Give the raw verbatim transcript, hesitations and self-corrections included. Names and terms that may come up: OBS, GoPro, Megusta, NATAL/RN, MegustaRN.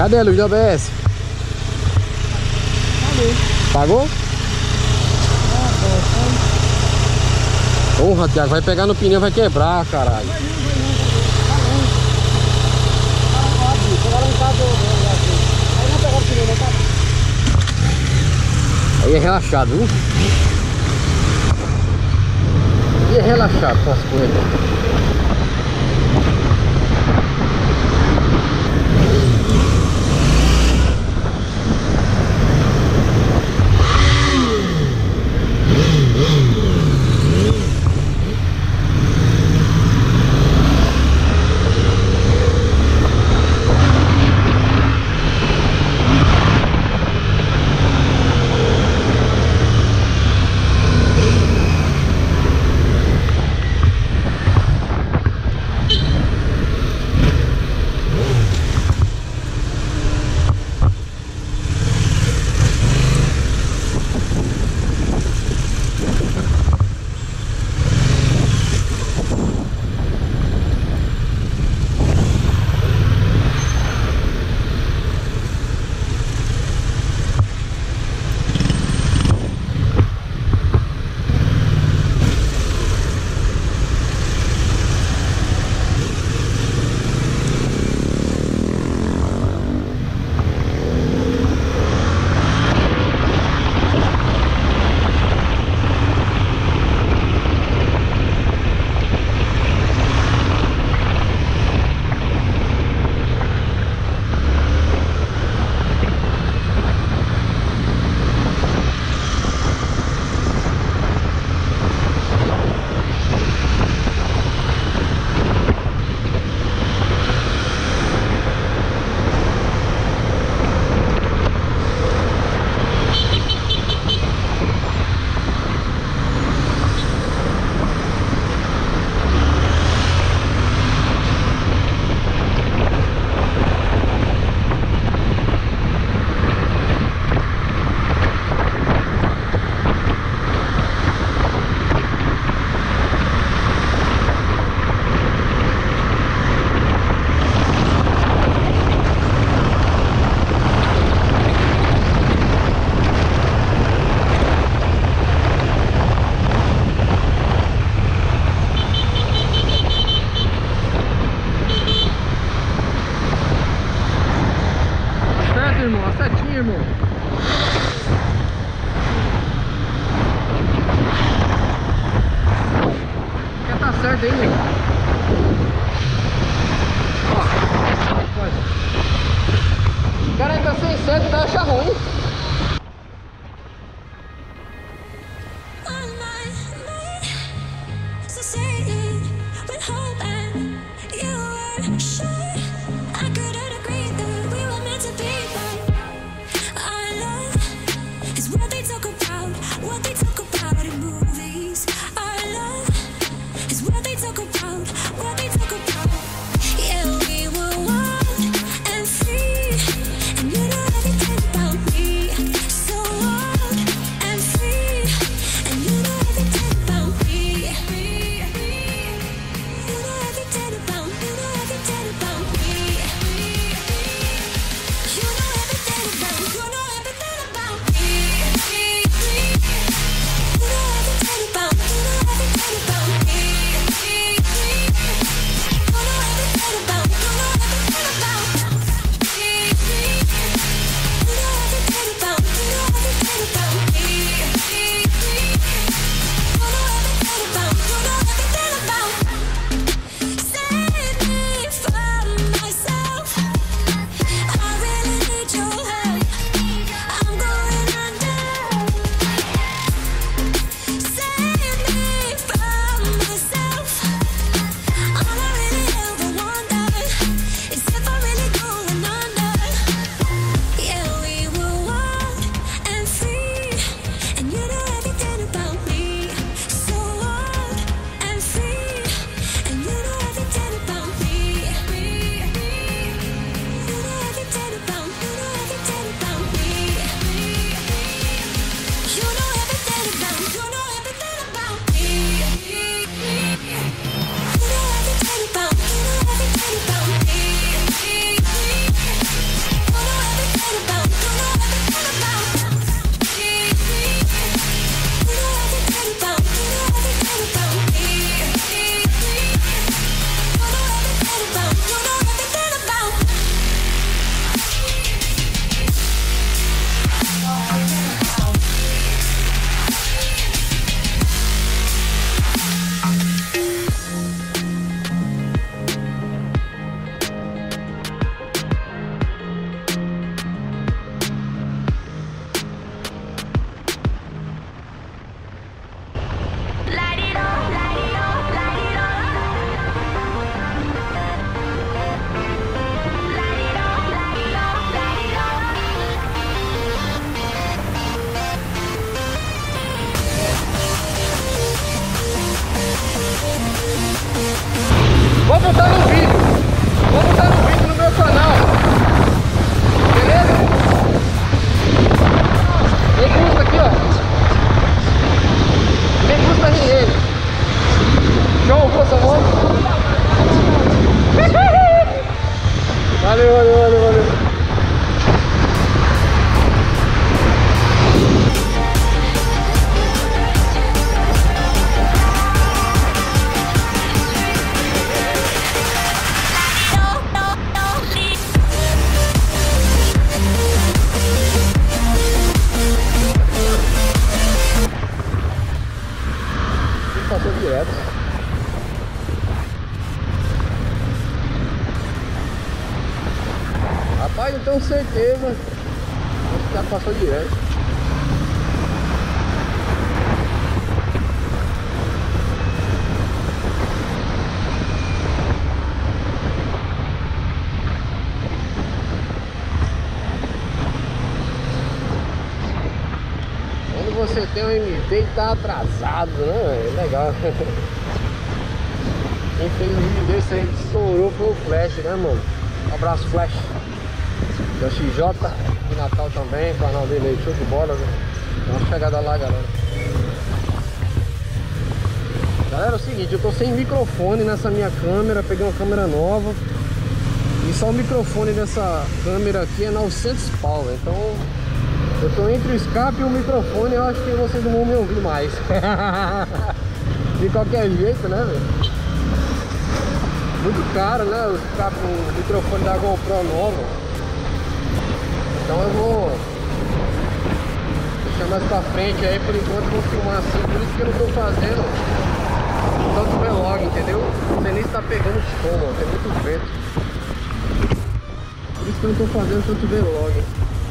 Cadê a luz do O B S? Pagou? Porra, Thiago, vai pegar no pneu, vai quebrar, caralho. Aí é relaxado, viu? E é relaxado com as coisas. Vou botar no vídeo. Vou botar no vídeo no meu canal. Beleza? Vem custa aqui, ó. Vem custa R N. Show, força, mano. Valeu, valeu, valeu, valeu. Rapaz, eu tenho certeza. Acho que já passou direto. Quando você tem um M T e tá atrasado, né? É legal. Quem fez um vídeo desse aí que estourou foi o Flash, né, mano? Um abraço, Flash. Da X J, de Natal também, o canal dele aí, show de bola, né? Vamos chegar lá, galera. Galera, é o seguinte, eu tô sem microfone nessa minha câmera, peguei uma câmera nova. E só o microfone dessa câmera aqui é novecentos pau, então eu tô entre o escape e o microfone, eu acho que vocês não vão me ouvir mais. De qualquer jeito, né, velho? Muito caro, né, o escape, o microfone da GoPro nova. Então eu vou deixar mais pra frente aí, por enquanto vou filmar assim, por isso que eu não tô fazendo tanto vlog, entendeu? Você nem tá pegando som, mano, tem muito vento. Por isso que eu não tô fazendo tanto vlog.